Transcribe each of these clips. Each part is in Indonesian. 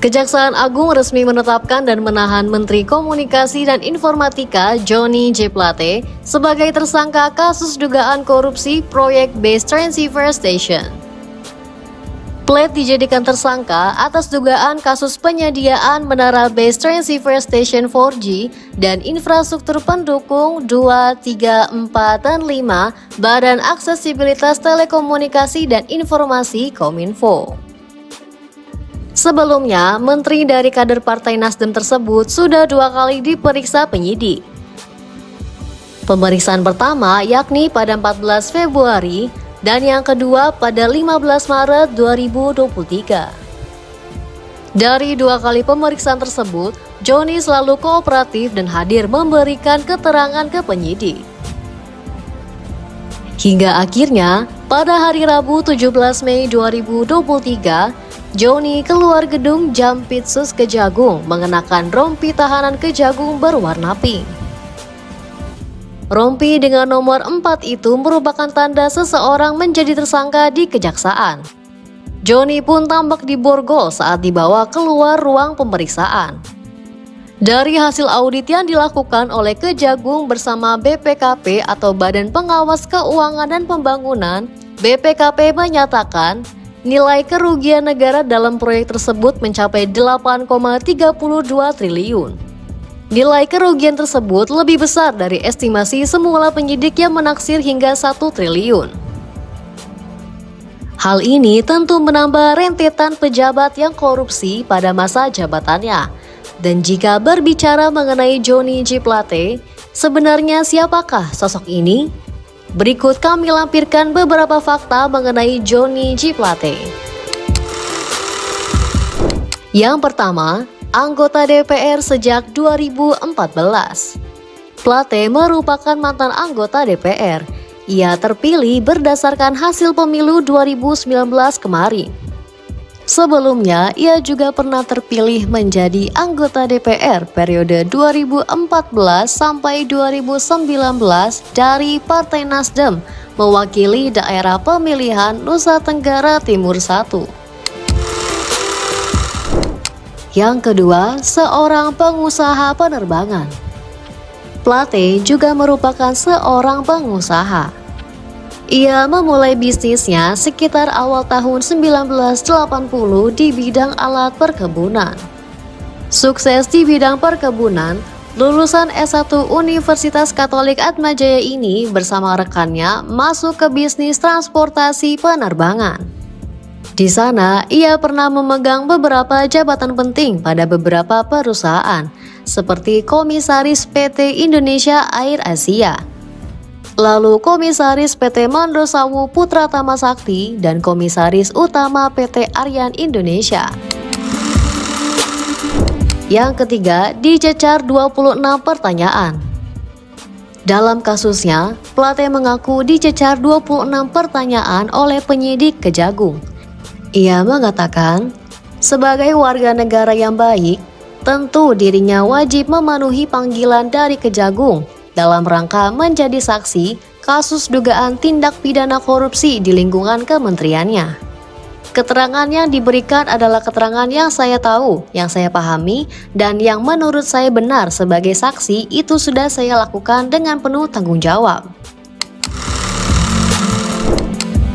Kejaksaan Agung resmi menetapkan dan menahan Menteri Komunikasi dan Informatika Johnny G. Plate sebagai tersangka kasus dugaan korupsi proyek Base Transceiver Station. Plate dijadikan tersangka atas dugaan kasus penyediaan menara Base Transceiver Station 4G dan infrastruktur pendukung 2, 3, 4, dan 5 Badan Aksesibilitas Telekomunikasi dan Informasi Kominfo. Sebelumnya, menteri dari kader Partai Nasdem tersebut sudah dua kali diperiksa penyidik. Pemeriksaan pertama yakni pada 14 Februari dan yang kedua pada 15 Maret 2023. Dari dua kali pemeriksaan tersebut, Johnny selalu kooperatif dan hadir memberikan keterangan ke penyidik. Hingga akhirnya, pada hari Rabu 17 Mei 2023, Johnny keluar gedung Jampidsus Kejagung mengenakan rompi tahanan Kejagung berwarna pink. Rompi dengan nomor 4 itu merupakan tanda seseorang menjadi tersangka di kejaksaan. Johnny pun tampak diborgol saat dibawa keluar ruang pemeriksaan. Dari hasil audit yang dilakukan oleh Kejagung bersama BPKP atau Badan Pengawas Keuangan dan Pembangunan, BPKP menyatakan nilai kerugian negara dalam proyek tersebut mencapai 8,32 triliun. Nilai kerugian tersebut lebih besar dari estimasi semula penyidik yang menaksir hingga 1 triliun. Hal ini tentu menambah rentetan pejabat yang korupsi pada masa jabatannya. Dan jika berbicara mengenai Johnny G. Plate, sebenarnya siapakah sosok ini? Berikut kami lampirkan beberapa fakta mengenai Johnny G. Plate. Yang pertama, anggota DPR sejak 2014. Plate merupakan mantan anggota DPR. Ia terpilih berdasarkan hasil pemilu 2019 kemarin. Sebelumnya, ia juga pernah terpilih menjadi anggota DPR periode 2014 sampai 2019 dari Partai Nasdem, mewakili daerah pemilihan Nusa Tenggara Timur 1. Yang kedua, seorang pengusaha penerbangan. Plate juga merupakan seorang pengusaha. Ia memulai bisnisnya sekitar awal tahun 1980 di bidang alat perkebunan. Sukses di bidang perkebunan, lulusan S1 Universitas Katolik Atma Jaya ini bersama rekannya masuk ke bisnis transportasi penerbangan. Di sana, ia pernah memegang beberapa jabatan penting pada beberapa perusahaan, seperti Komisaris PT Indonesia Air Asia, lalu Komisaris PT Mandrosawu Putra Tama Sakti dan Komisaris Utama PT Aryan Indonesia. Yang ketiga, dicecar 26 pertanyaan. Dalam kasusnya, Plate mengaku dicecar 26 pertanyaan oleh penyidik Kejagung. Ia mengatakan, sebagai warga negara yang baik, tentu dirinya wajib memenuhi panggilan dari Kejagung dalam rangka menjadi saksi kasus dugaan tindak pidana korupsi di lingkungan kementeriannya. Keterangan yang diberikan adalah keterangan yang saya tahu, yang saya pahami, dan yang menurut saya benar sebagai saksi itu sudah saya lakukan dengan penuh tanggung jawab.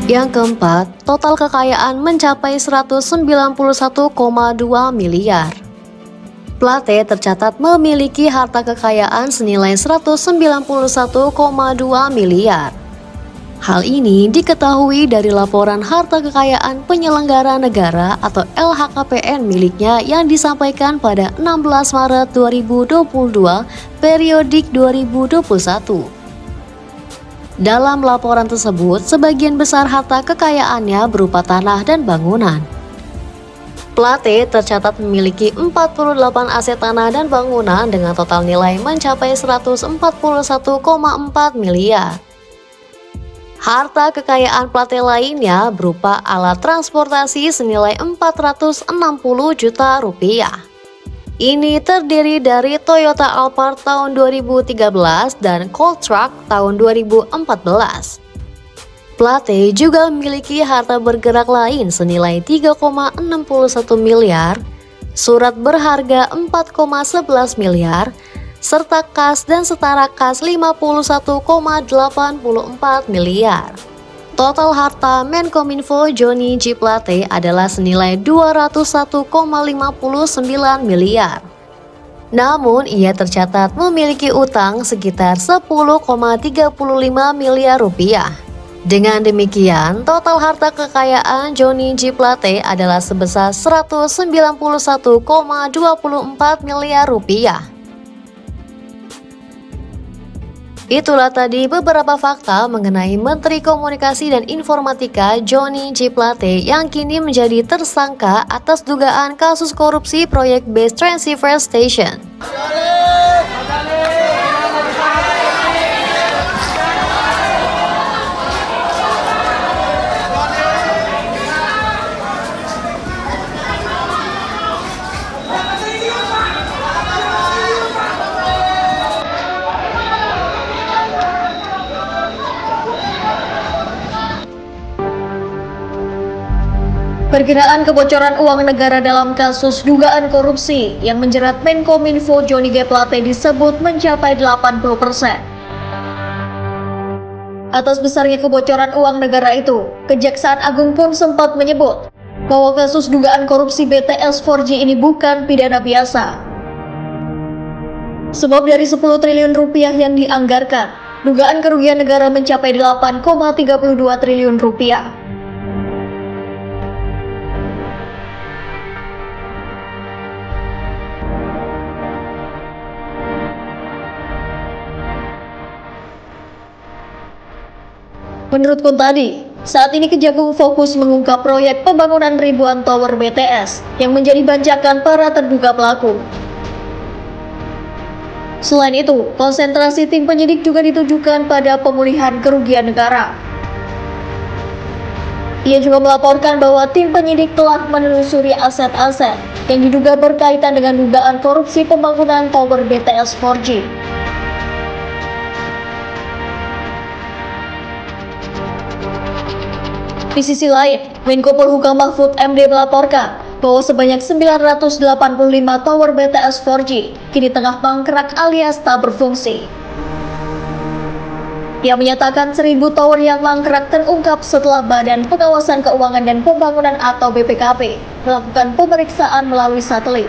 Yang keempat, total kekayaan mencapai 191,2 miliar. Plate tercatat memiliki harta kekayaan senilai 191,2 miliar. Hal ini diketahui dari laporan harta kekayaan penyelenggara negara atau LHKPN miliknya yang disampaikan pada 16 Maret 2022, periodik 2021. Dalam laporan tersebut, sebagian besar harta kekayaannya berupa tanah dan bangunan. Plate tercatat memiliki 48 aset tanah dan bangunan dengan total nilai mencapai 141,4 miliar. Harta kekayaan Plate lainnya berupa alat transportasi senilai 460 juta rupiah. Ini terdiri dari Toyota Alphard tahun 2013 dan Colt Truck tahun 2014. Plate juga memiliki harta bergerak lain senilai 3,61 miliar, surat berharga 4,11 miliar, serta kas dan setara kas 51,84 miliar. Total harta Menkominfo Johnny G. Plate adalah senilai 201,59 miliar. Namun, ia tercatat memiliki utang sekitar 10,35 miliar rupiah. Dengan demikian, total harta kekayaan Johnny G. Plate adalah sebesar 191,24 miliar rupiah. Itulah tadi beberapa fakta mengenai Menteri Komunikasi dan Informatika Johnny G. Plate yang kini menjadi tersangka atas dugaan kasus korupsi proyek Base Transceiver Station. Perkiraan kebocoran uang negara dalam kasus dugaan korupsi yang menjerat Menkominfo Johnny G. Plate disebut mencapai 80%. Atas besarnya kebocoran uang negara itu, Kejaksaan Agung pun sempat menyebut bahwa kasus dugaan korupsi BTS 4G ini bukan pidana biasa. Sebab dari 10 triliun rupiah yang dianggarkan, dugaan kerugian negara mencapai 8,32 triliun rupiah. Menurut Kuntadi, saat ini Kejagung fokus mengungkap proyek pembangunan ribuan tower BTS yang menjadi bancakan para terduga pelaku. Selain itu, konsentrasi tim penyidik juga ditujukan pada pemulihan kerugian negara. Ia juga melaporkan bahwa tim penyidik telah menelusuri aset-aset yang diduga berkaitan dengan dugaan korupsi pembangunan tower BTS 4G. Di sisi lain, Menko Polhukam Mahfud MD melaporkan bahwa sebanyak 985 tower BTS 4G kini tengah mangkrak alias tak berfungsi. Ia menyatakan 1.000 tower yang mangkrak terungkap setelah Badan Pengawas Keuangan dan Pembangunan atau BPKP melakukan pemeriksaan melalui satelit.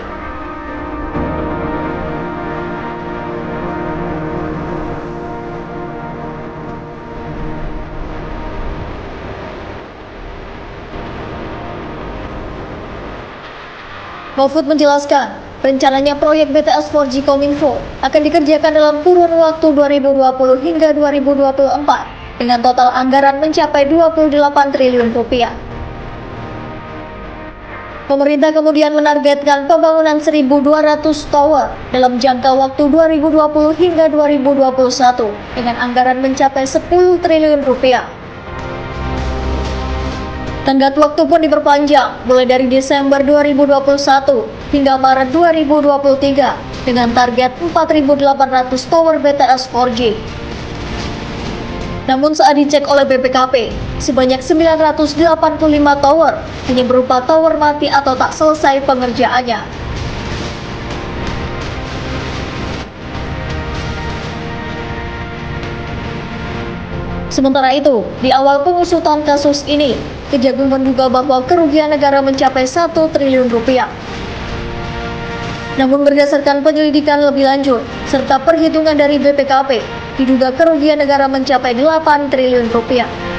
Mahfud menjelaskan, rencananya proyek BTS 4G Kominfo akan dikerjakan dalam kurun waktu 2020 hingga 2024 dengan total anggaran mencapai 28 triliun rupiah. Pemerintah kemudian menargetkan pembangunan 1.200 tower dalam jangka waktu 2020 hingga 2021 dengan anggaran mencapai 10 triliun rupiah. Tenggat waktu pun diperpanjang, mulai dari Desember 2021 hingga Maret 2023 dengan target 4.800 tower BTS 4G. Namun saat dicek oleh BPKP, sebanyak 985 tower hanya berupa tower mati atau tak selesai pengerjaannya. Sementara itu, di awal pengusutan kasus ini, Kejagung menduga bahwa kerugian negara mencapai 1 triliun rupiah. Namun berdasarkan penyelidikan lebih lanjut, serta perhitungan dari BPKP, diduga kerugian negara mencapai 8 triliun rupiah.